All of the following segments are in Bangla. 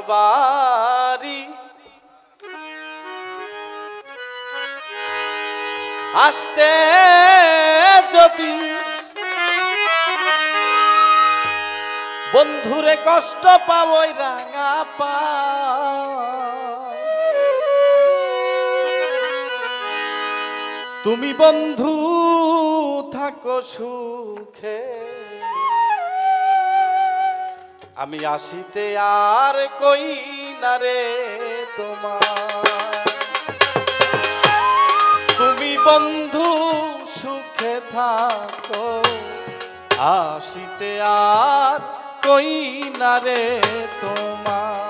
दरबारी आस्ते जदि बंधुरे कष्ट पावई रांगा पा तुमी बंधु थाको सुखे आमी आशिते यार कोई ना रे तुमी बंधु सुखे थाको आशिते यार कोई ना रे तुमार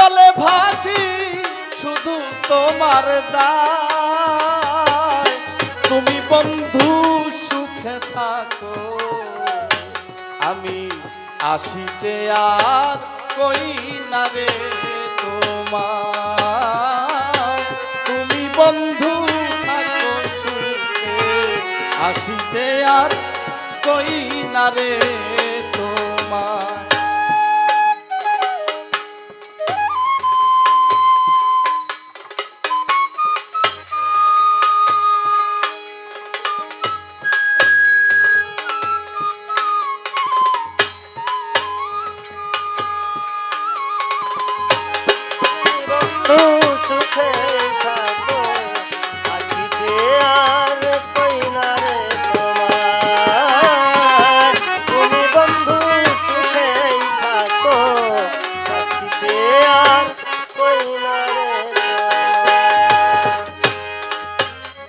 জলে ভাসি শুধু তোমার দায়, তুমি বন্ধু সুখে থাকো আমি আসিতে আর কই না রে তোমার, তুমি বন্ধু থাকো সুখে আসিতে আর কই না রে তোমার।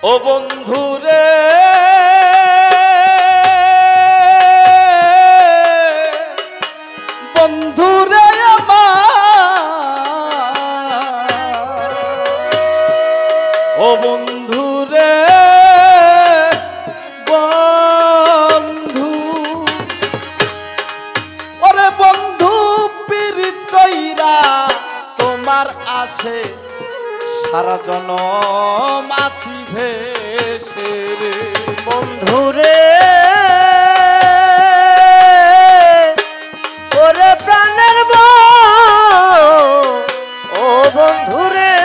ও বন্ধু রে বন্ধু রে আমার, ও বন্ধু রে বন্ধু, ওরে বন্ধু পীড়িত কইরা তোমার আসে সারা জনম আছি ভেসে রে বন্ধুরে, ওরে প্রাণের ও বন্ধুরে,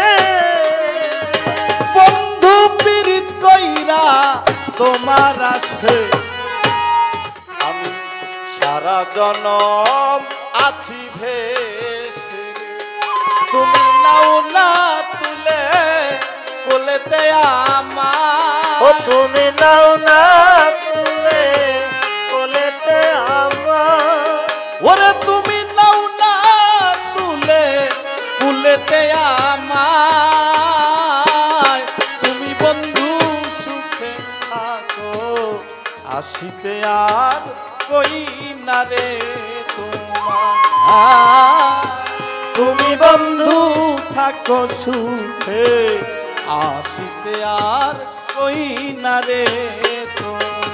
বন্ধু পীড়িত কইরা তোমার আসে আমি সারা জনম আছি ভেসে, তুমি নাও না তুলে কোলেতে আমার, ও তুমি নাও না তুলে কোলেতে আমার, ওরে তুমি নাও না তুলে কোলেতে আমার, তুমি বন্ধু সুখে থাকো আসিতে আর কই না রে তোমার, তুমি বন্ধু থাকো সুখে আসিতে আর কই না রে তোমার।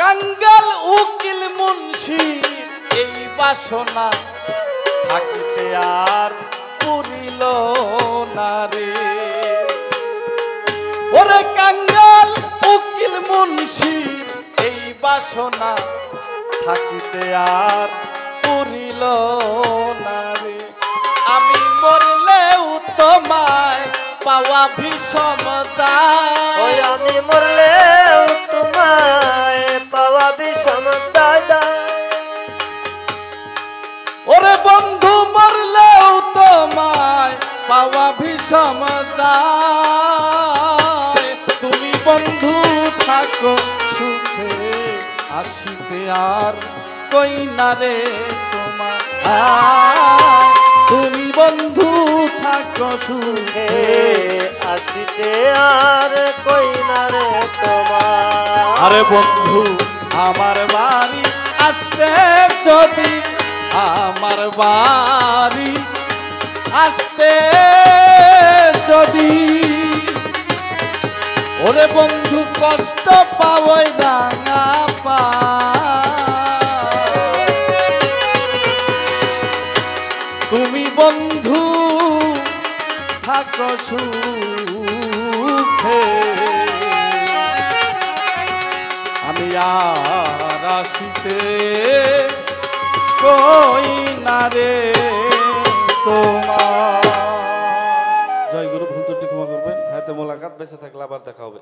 কাঙ্গাল উকিল মুন্সি এই বাসনা থাকিতে আর পুরিল না রে, ওরে কাঙ্গাল উকিল মুন্সি এই বাসনা থাকিতে আর পুরিল না রে, আমি মরলেও তোমায় পাওয়া ভীষণ দায়, ওই আমি মরলেও তোমায় পাওয়া ভীষণ দায়, ওরে বন্ধু মরলেও তোমায় পাওয়া ভীষণ দায়, তুমি বন্ধু থাকো সুখে আসিতে আর কই না রে তোমার, তুমি বন্ধু থাকো সুখে আসিতে আর কই না রে তোমার। আরে বন্ধু আমার বাড়ি আসতে যদি, আমার বাড়ি আসতে যদি, ওরে বন্ধু কষ্ট পাওয়াই ডাঙা পা, তুমি বন্ধু থাকো সুখে আমি আর আসিতে কই না রে তোমার। সাথে মোলাকাত, বেঁচে থাকলে আবার দেখা হবে।